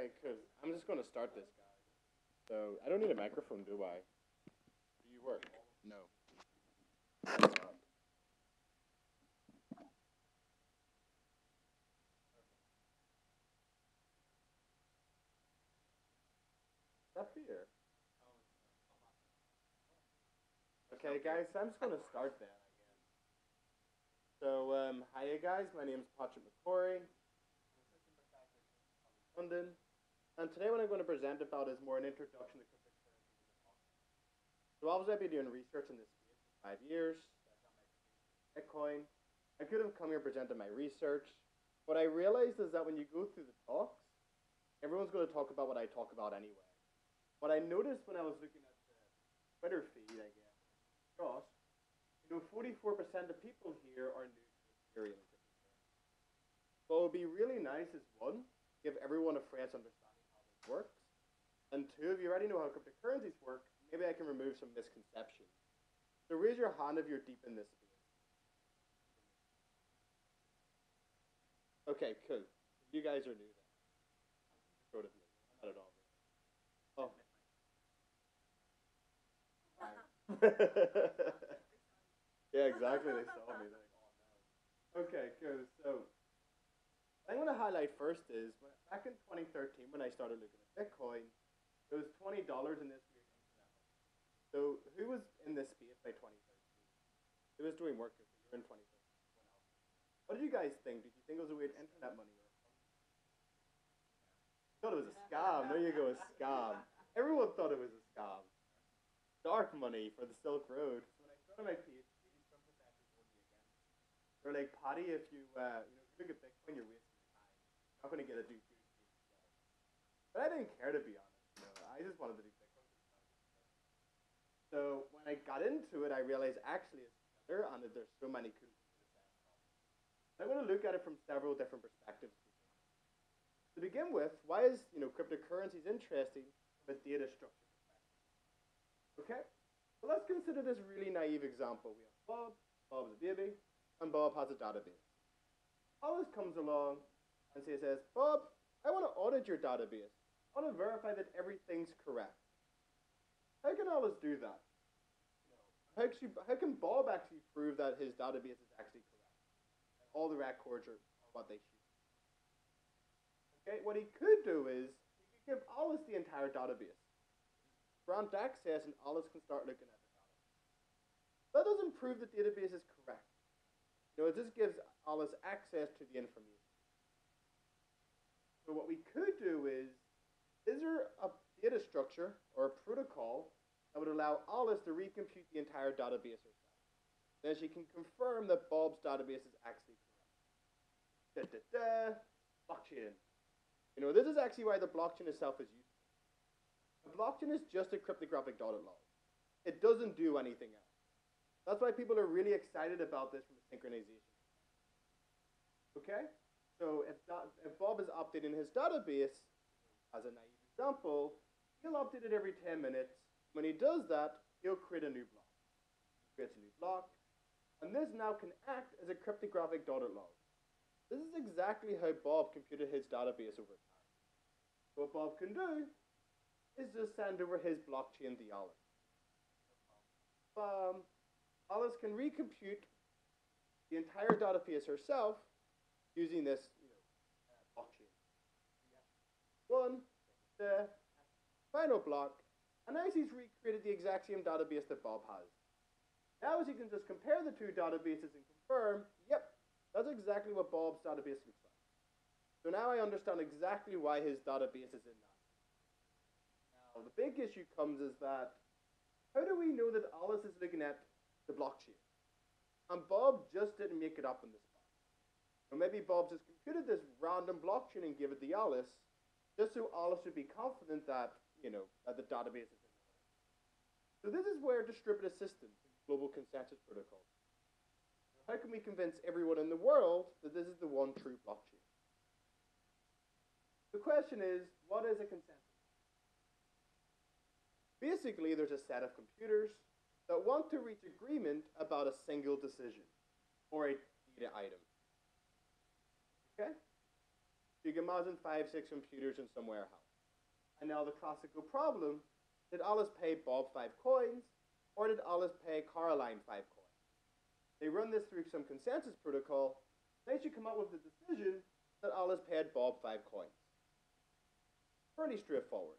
Okay, because I'm just going to start this, guys. So I don't need a microphone, do I? Do you work? No. Up here. Okay, guys, so I'm just going to start that, I guess. So, hiya, guys. My name is Patrick McCorry. London. And today what I'm going to present about is more an introduction to cryptocurrency. So obviously I've been doing research in this field for 5 years. Bitcoin. I could have come here and presented my research. What I realized is that when you go through the talks, everyone's going to talk about what I talk about anyway. What I noticed when I was looking at the Twitter feed, I guess, gosh, you know, 44% of people here are new to Ethereum. What would be really nice is, one, give everyone a fresh understanding of how this works. And two, if you already know how cryptocurrencies work, maybe I can remove some misconceptions. So raise your hand if you're deep in this space. Okay, cool. You guys are new then. Sort of new. Not at all. Oh. Yeah, exactly. They saw me. They're like, oh, no. Okay, cool. So I'm going to highlight first is, back in 2013 when I started looking at Bitcoin, it was $20 in this weird internet. So who was in this space by 2013? It was doing work in 2013. What did you guys think? Did you think it was a weird internet money? I thought it was a scam. There you go, a scam. Everyone thought it was a scam. Dark money for the Silk Road. When I started my PhD, they're like, Patty, if you you look at Bitcoin, you're wasting. I'm not going to get a dude. But I didn't care, to be honest. You know, I just wanted to do Bitcoin. So when I got into it, I realized actually it's better and that there's so many cool things to say. I'm going to look at it from several different perspectives. To begin with, why is cryptocurrencies interesting from a data structure perspective? Okay, well, let's consider this really naive example. We have Bob, Bob's a baby, and Bob has a database. Alice comes along and she says, Bob, I want to audit your database. I want to verify that everything's correct. How can Alice do that? How can Bob actually prove that his database is actually correct? All the records are what they should. Okay, what he could do is he could give Alice the entire database. Grant access and Alice can start looking at the database. That doesn't prove the database is correct. It just gives Alice access to the information. So what we could do is there a data structure or a protocol that would allow Alice to recompute the entire database herself? Then she can confirm that Bob's database is actually correct. Blockchain. This is actually why the blockchain itself is useful. The blockchain is just a cryptographic dotted line. It doesn't do anything else. That's why people are really excited about this from a synchronization. Okay? So if Bob is updating his database, as a naive example, he'll update it every 10 minutes. When he does that, he'll create a new block. He creates a new block. And this now can act as a cryptographic dotted line. This is exactly how Bob computed his database over time. What Bob can do is just send over his blockchain to Alice. Alice can recompute the entire database herself using this blockchain. One, the final block, and now she's recreated the exact same database that Bob has. Now she can just compare the two databases and confirm, yep, that's exactly what Bob's database looks like. So now I understand exactly why his database is in that. Now, the big issue comes is that how do we know that Alice is looking at the blockchain? And Bob just didn't make it up in this spot. Or maybe Bob just computed this random blockchain and gave it to Alice, just so Alice would be confident that, that the database is in there. So this is where distributed systems, global consensus protocols. How can we convince everyone in the world that this is the one true blockchain? The question is, what is a consensus? Basically, there's a set of computers that want to reach agreement about a single decision or a data item. Okay? So you can imagine 5, 6 computers in some warehouse. And now the classical problem, did Alice pay Bob 5 coins, or did Alice pay Caroline 5 coins? They run this through some consensus protocol, they should come up with the decision that Alice paid Bob 5 coins. Fairly straightforward.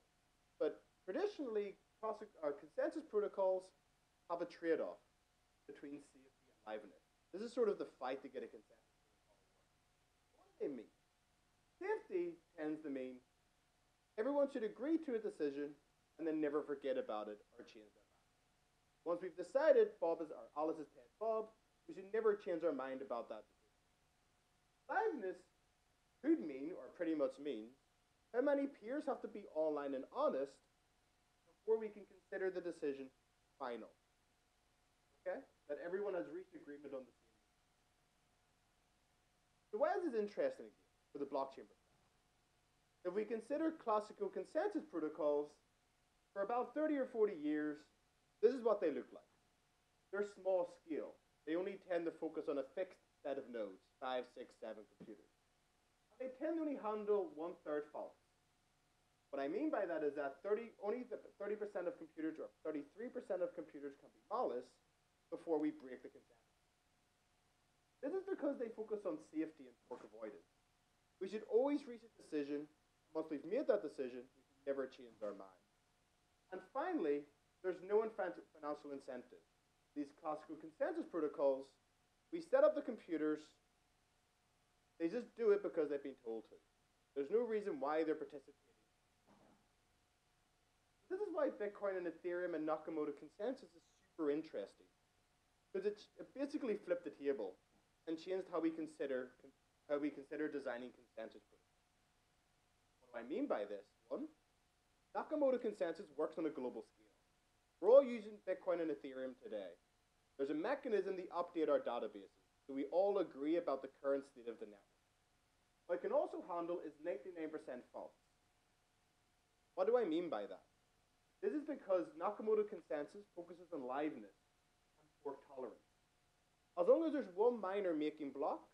But traditionally, our consensus protocols have a trade-off between safety and liveliness. This is sort of the fight to get a consensus protocol. What do they mean? Safety tends to mean everyone should agree to a decision and then never forget about it or change their mind. Once we've decided Alice has paid Bob, we should never change our mind about that decision. Liveness could mean, or pretty much means, how many peers have to be online and honest before we can consider the decision final. Okay? That everyone has reached agreement on the same. So why is this interesting again for the blockchain perspective? If we consider classical consensus protocols, for about 30 or 40 years, this is what they look like. They're small scale. They only tend to focus on a fixed set of nodes, 5, 6, 7 computers. They tend to only handle 1/3 faults. What I mean by that is that only 30% of computers or 33% of computers can be malicious before we break the consensus. This is because they focus on safety and fork avoidance. We should always reach a decision. Once we've made that decision, we can never change our mind. And finally, there's no financial incentive. These classical consensus protocols, we set up the computers, they just do it because they've been told to. There's no reason why they're participating. This is why Bitcoin and Ethereum and Nakamoto consensus is super interesting, because it basically flipped the table and changed how we consider designing consensus protocols. What do I mean by this? 1, Nakamoto consensus works on a global scale. We're all using Bitcoin and Ethereum today. There's a mechanism to update our databases, so we all agree about the current state of the network. What it can also handle is 99% faults. What do I mean by that? This is because Nakamoto consensus focuses on liveness and fork tolerance. As long as there's one miner making blocks,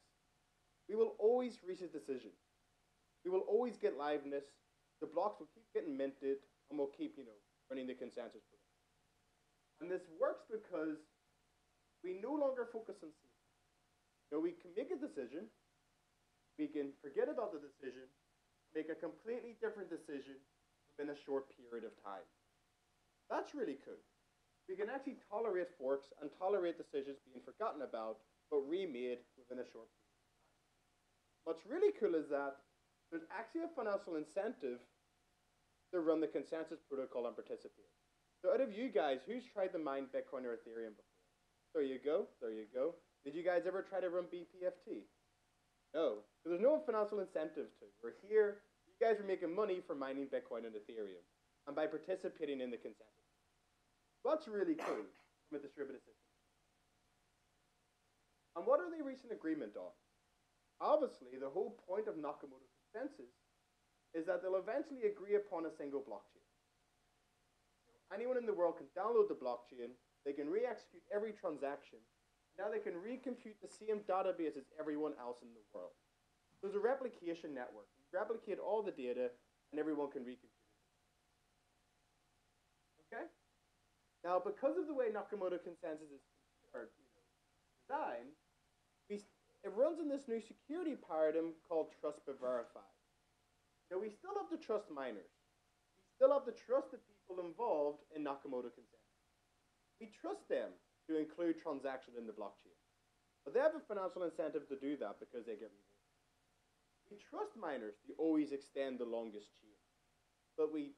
we will always reach a decision. We will always get liveness, the blocks will keep getting minted, and we'll keep, running the consensus program. And this works because we no longer focus on safety. We can make a decision, we can forget about the decision, make a completely different decision within a short period of time. That's really cool. We can actually tolerate forks and tolerate decisions being forgotten about, but remade within a short period of time. What's really cool is that there's actually a financial incentive to run the consensus protocol and participate. So out of you guys, who's tried to mine Bitcoin or Ethereum before? There you go, there you go. Did you guys ever try to run BPFT? No, because there's no financial incentive to. We're here, you guys are making money for mining Bitcoin and Ethereum, and by participating in the consensus. That's really cool from a distributed system. And what are they reaching agreement on? Obviously, the whole point of Nakamoto consensus is that they'll eventually agree upon a single blockchain. Anyone in the world can download the blockchain, they can re-execute every transaction, and now they can recompute the same database as everyone else in the world. There's a replication network. You replicate all the data, and everyone can recompute it. Okay? Now, because of the way Nakamoto consensus is designed, it runs in this new security paradigm called trust but verify. Now, we still have to trust miners. We still have to trust the people involved in Nakamoto consensus. We trust them to include transaction in the blockchain, but they have a financial incentive to do that because they get rewarded. We trust miners to always extend the longest chain, but we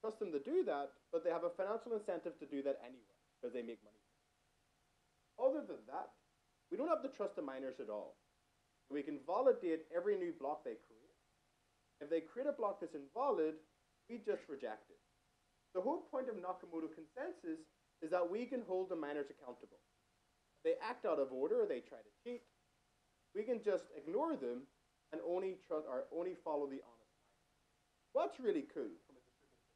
trust them to do that, but they have a financial incentive to do that anyway because they make money. Other than that, we don't have to trust the miners at all. We can validate every new block they create. If they create a block that's invalid, we just reject it. The whole point of Nakamoto consensus is that we can hold the miners accountable. If they act out of order or they try to cheat, we can just ignore them and only trust or only follow the honest miners. What's really cool from a distributed system.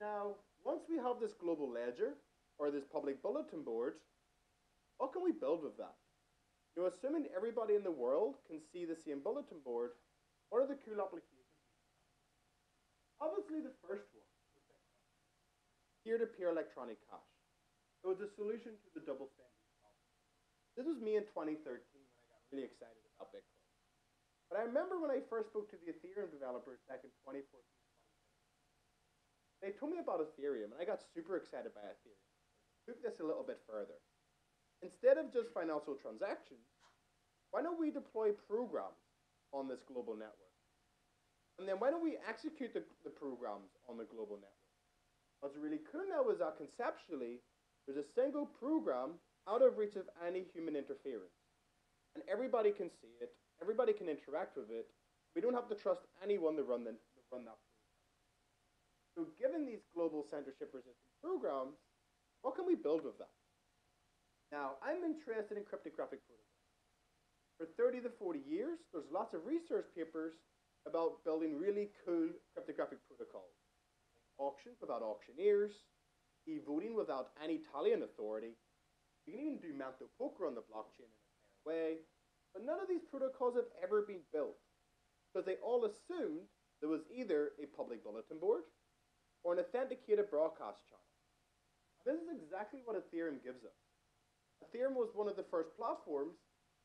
Now, once we have this global ledger or this public bulletin board, what can we build with that? Now, assuming everybody in the world can see the same bulletin board, what are the cool applications? Obviously, the first one is peer-to-peer electronic cash. It was a solution to the double spending problem. This was me in 2013 when I got really excited about Bitcoin. But I remember when I first spoke to the Ethereum developers back in 2014, they told me about Ethereum, and I got super excited by Ethereum. I took this a little bit further. Instead of just financial transactions, why don't we deploy programs on this global network? And then why don't we execute the programs on the global network? What's really cool now is that conceptually, there's a single program out of reach of any human interference. And everybody can see it, everybody can interact with it. We don't have to trust anyone to run that program. So given these global censorship-resistant programs, what can we build with that? Now, I'm interested in cryptographic protocols. For 30 to 40 years, there's lots of research papers about building really cool cryptographic protocols. Auctions without auctioneers, e-voting without any tallying authority. You can even do Mt. Poker on the blockchain in a fair way. But none of these protocols have ever been built because they all assumed there was either a public bulletin board or an authenticated broadcast channel. This is exactly what Ethereum gives us. Ethereum was one of the first platforms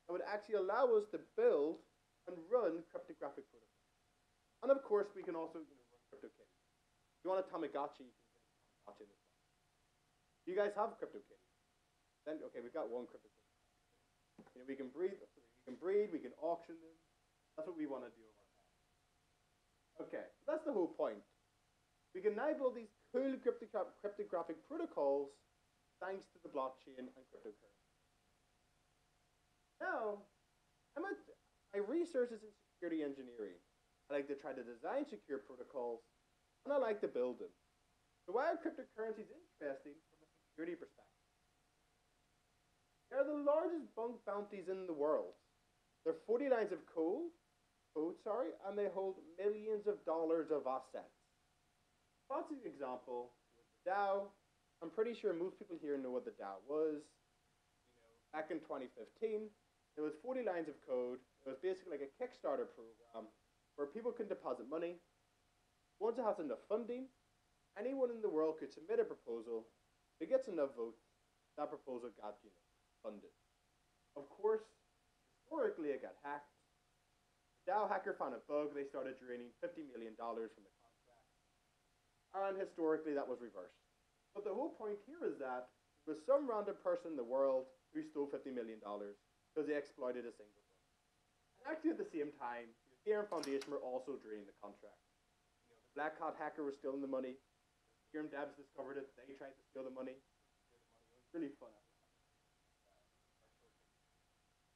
that would actually allow us to build and run cryptographic protocols. And of course, we can also run CryptoKitties. If you want a Tamagotchi, you can get a Tamagotchi in this box. Do you guys have CryptoKitties? Then, okay, we've got one CryptoKitty. We can breed, we can auction them. That's what we want to do about that. Okay, that's the whole point. We can now build these cool cryptographic protocols thanks to the blockchain and cryptocurrency. Now, my research is in security engineering. I like to try to design secure protocols, and I like to build them. So why are cryptocurrencies interesting from a security perspective? They're the largest bug bounties in the world. They're 40 lines of code, and they hold millions of dollars of assets. That's an example with the DAO. I'm pretty sure most people here know what the DAO was. Back in 2015, there was 40 lines of code. It was basically like a Kickstarter program where people can deposit money. Once it has enough funding, anyone in the world could submit a proposal. If it gets enough votes, that proposal got funded. Of course, historically, it got hacked. The DAO hacker found a bug. They started draining $50 million from the contract. And historically, that was reversed. But the whole point here is that there was some random person in the world who stole $50 million because they exploited a single one. And actually at the same time, the Ethereum Foundation were also draining the contract. The Black Hat hacker was stealing the money. The Ethereum devs discovered it. They tried to steal the money. It was really fun.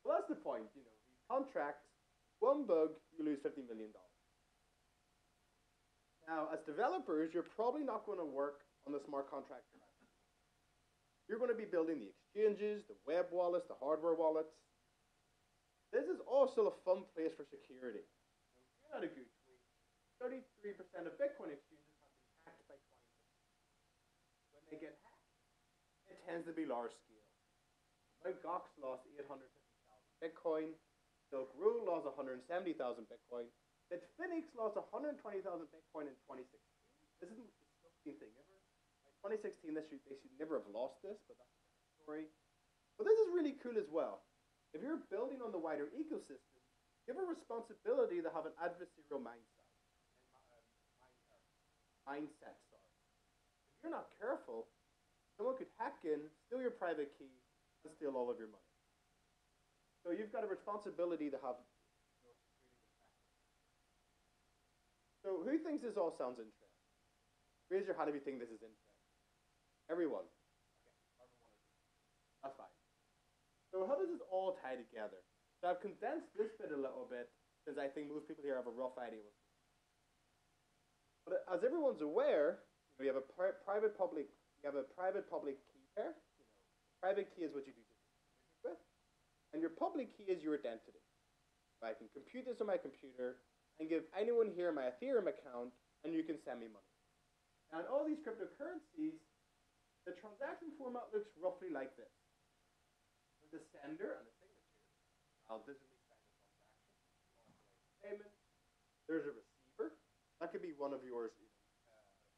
Well, that's the point. These contracts, one bug, you lose $50 million. Now, as developers, you're probably not going to work on the smart contract. You're going to be building the exchanges, the web wallets, the hardware wallets. This is also a fun place for security. If you're not a good tweet, 33% of Bitcoin exchanges have been hacked by 20%. When they get hacked, it tends to be large scale. Mt. Gox lost 850,000 Bitcoin. Silk Road lost 170,000 Bitcoin. Bitfinex lost 120,000 Bitcoin in 2016. This isn't the disgusting thing ever. 2016, they should never have lost this, but that's a story. But this is really cool as well. If you're building on the wider ecosystem, you have a responsibility to have an adversarial mindset. If you're not careful, someone could hack in, steal your private key, and steal all of your money. So you've got a responsibility to have. So who thinks this all sounds interesting? Raise your hand if you think this is interesting. Everyone. Okay. That's fine. So how does this all tie together? So I've condensed this bit a little bit since I think most people here have a rough idea. But as everyone's aware, we have a private public key pair. Private key is what you do business with, and your public key is your identity. I can compute this on my computer and give anyone here my Ethereum account, and you can send me money. Now, in all these cryptocurrencies, the transaction format looks roughly like this. There's a sender and a signature, I'll digitally sign the transaction, payment. There's a receiver. That could be one of yours,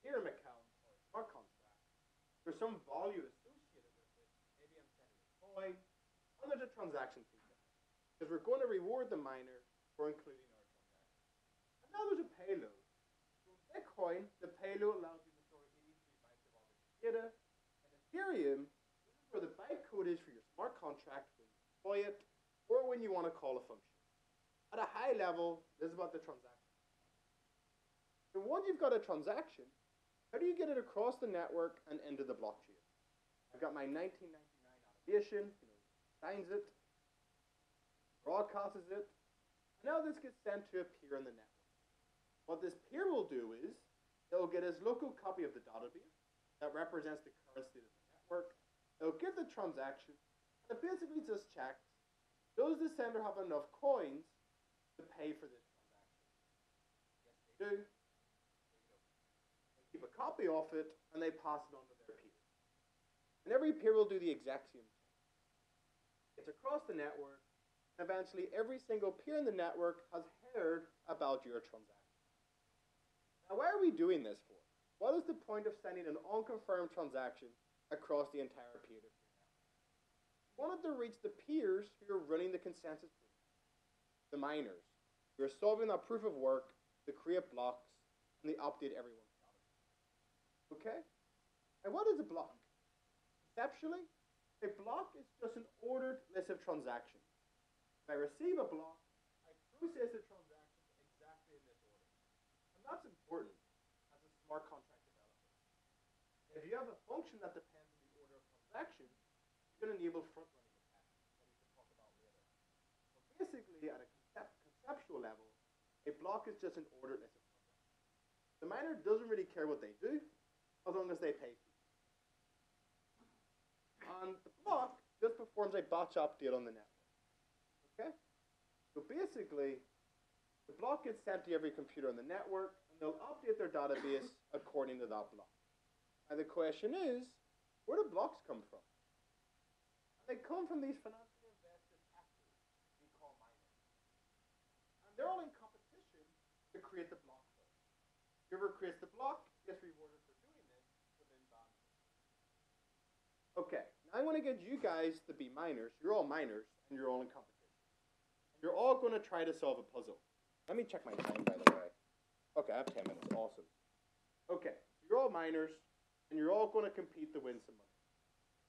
either Ethereum account or a smart contract. There's some value associated with it. Maybe I'm sending a coin. And there's a transaction fee. Because we're going to reward the miner for including our transaction. And now there's a payload. So with Bitcoin, the payload allows you to store 83 bytes of all the data. And Ethereum, this is where the bytecode is for your smart contract when you deploy it or when you want to call a function. At a high level, this is about the transaction. So once you've got a transaction, how do you get it across the network and into the blockchain? I've got my 1999 automation, signs it, broadcasts it. Now this gets sent to a peer in the network. What this peer will do is it'll get his local copy of the database that represents the current state of the network. It'll give the transaction, and it basically just checks, does the sender have enough coins to pay for this transaction? Yes, they do. They keep a copy of it, and they pass it on to their peer. And every peer will do the exact same thing. It's across the network. Eventually, every single peer in the network has heard about your transaction. Now, why are we doing this for? What is the point of sending an unconfirmed transaction across the entire peer-to-peer network? We wanted to reach the peers who are running the consensus group, the miners, who are solving that proof of work, the create blocks, and they update everyone's knowledge. Okay? And what is a block? Conceptually, a block is just an ordered list of transactions. If I receive a block, I process the transaction exactly in this order. And that's important as a smart contract developer. If you have a function that depends on the order of transactions, you're going to enable front-running attacks that we can talk about later. But basically, at a conceptual level, a block is just an ordered list of transactions. The miner doesn't really care what they do, as long as they pay for it. And the block just performs a batch update on the network. Okay? So basically, the block gets sent to every computer on the network, and they'll update their database according to that block. And the question is, where do blocks come from? And they come from these financially invested actors we call miners. And they're all in competition to create the block code. Whoever creates the block gets rewarded for doing this within bounds. Okay, now I want to get you guys to be miners. You're all miners, and you're all in competition. You're all going to try to solve a puzzle. Let me check my time, by the way. Okay, I have 10 minutes. Awesome. Okay, so you're all miners, and you're all going to compete to win some money.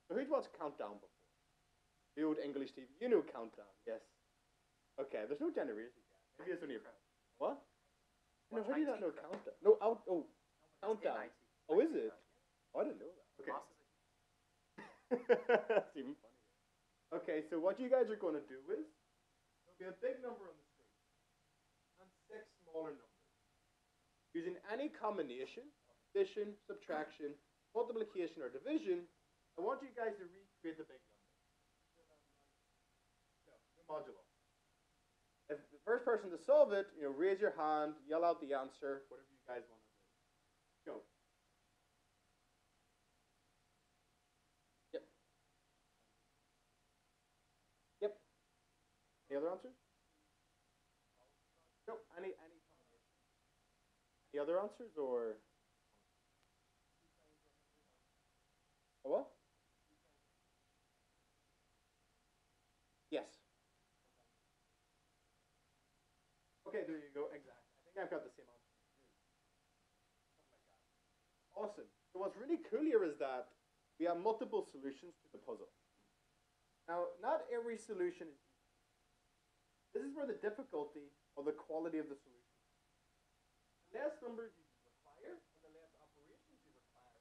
So who'd watched Countdown before? The old English TV. You know Countdown, yes. Okay, there's no generation yet. Maybe it's only a friend. What? No, how do you not know Countdown? No, Countdown. Oh, is it? Oh, I didn't know that. Okay. That's even funnier. Okay, so what you guys are going to do is, we have a big number on the screen and six smaller numbers. Using any combination, addition, subtraction, multiplication, or division, I want you guys to recreate the big number. No, the modulo. If the first person to solve it, raise your hand, yell out the answer, whatever you guys want to do. Go. Any other answers? No, any combination. Any other answers or? A what? Yes. Okay, there you go. Exactly. I think I've got the same answer. Oh my God. Awesome. So what's really cool here is that we have multiple solutions to the puzzle. Now, not every solution is. This is where the difficulty or the quality of the solution is. The less numbers you require and the less operations you require,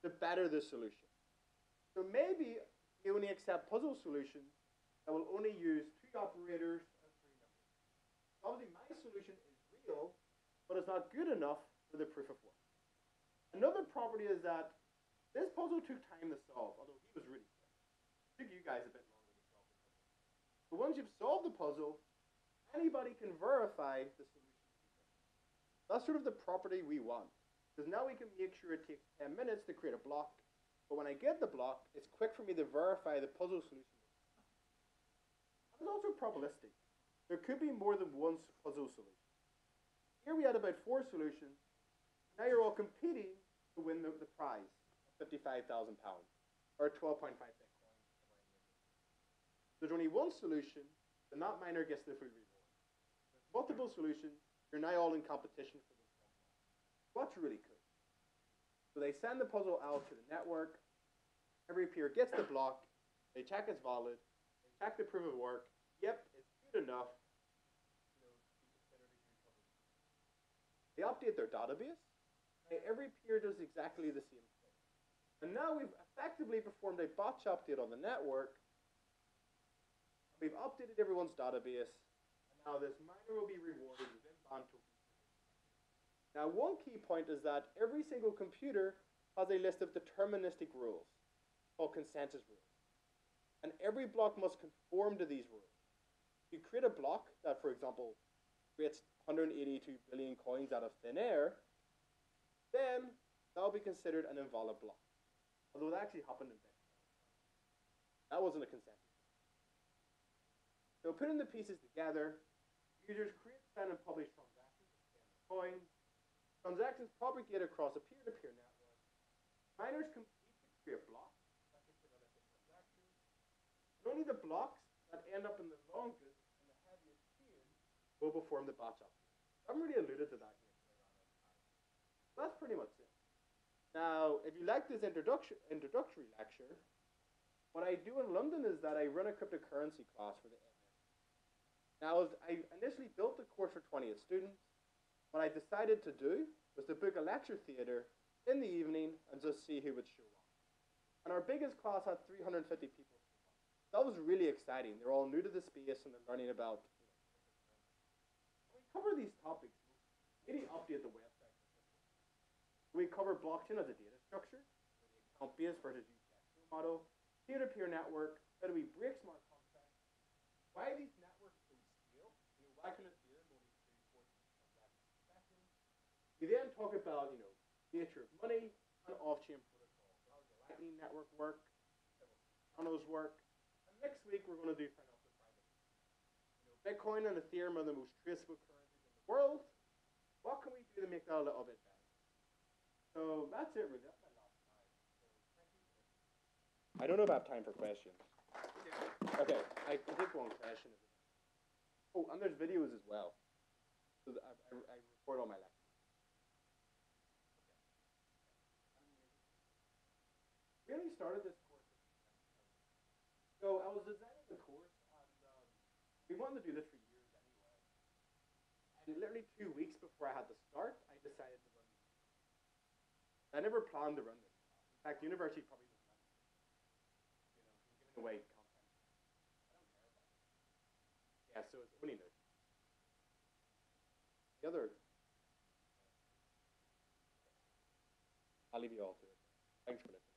the better the solution. So maybe you only accept puzzle solutions that will only use two operators and three numbers. Obviously, my solution is real, but it's not good enough for the proof of work. Another property is that this puzzle took time to solve, although he was really quick. It took you guys a bit longer to solve the puzzle. But once you've solved the puzzle, anybody can verify the solution. That's sort of the property we want, because now we can make sure it takes 10 minutes to create a block, but when I get the block, it's quick for me to verify the puzzle solution. There's also probabilistic. There could be more than one puzzle solution. Here we had about 4 solutions. Now you're all competing to win the prize, £55,000 or 12.5 Bitcoin. There's only one solution, and that miner gets the full reward. There's multiple solutions. You're now all in competition for this one. That's really cool. So they send the puzzle out to the network. Every peer gets the block. They check it's valid. They check the proof of work. Yep, it's good enough. They update their database. Every peer does exactly the same thing. And now we've effectively performed a botch update on the network. We've updated everyone's database. And now this miner will be rewarded with inbound tokens. Now one key point is that every single computer has a list of deterministic rules called consensus rules. And every block must conform to these rules. You create a block that, for example, creates 182 billion coins out of thin air, then that will be considered an invalid block. Although that actually happened in Bitcoin. That wasn't a consensus. So putting the pieces together, users create, send, and publish transactions to scan the coin. Transactions propagate across a peer-to-peer network. Miners compete to create blocks that can prevent a transaction. And only the blocks that end up in the longest and the heaviest chain will perform the batch update. I haven't really alluded to that yet. That's pretty much it. Now, if you like this introductory lecture, what I do in London is that I run a cryptocurrency class for the MA. Now, I initially built the course for 20 students. What I decided to do was to book a lecture theater in the evening and just see who would show up. And our biggest class had 350 people. That was really exciting. They're all new to the space and they're learning about, you know, we cover these topics. Maybe update the website. We cover blockchain as a data structure, account-based versus user model, peer-to-peer network, how do we break smart contracts, why these networks can scale, why can Ethereum only do 4 transactions per second. We then talk about, nature of money and off-chain protocols, how the Lightning Network work, how those work. And next week we're going to do financial privacy. Bitcoin and Ethereum are the most traceable currencies in the world. What can we do to make that a little bit better? So that's it, really. That's my last slide. I don't know if I have time for questions. Yeah. Okay, I did one question. Oh, and there's videos as well. So I record all my lectures. We only started this course. So I was designing the course, and we wanted to do this for years anyway. And literally 2 weeks before I had to start, I decided to. I never planned to run this. In fact, the university probably doesn't run this. Giving away content. I don't care about it. Yeah, so it's only new. The other... I'll leave you all to it. Thanks for listening.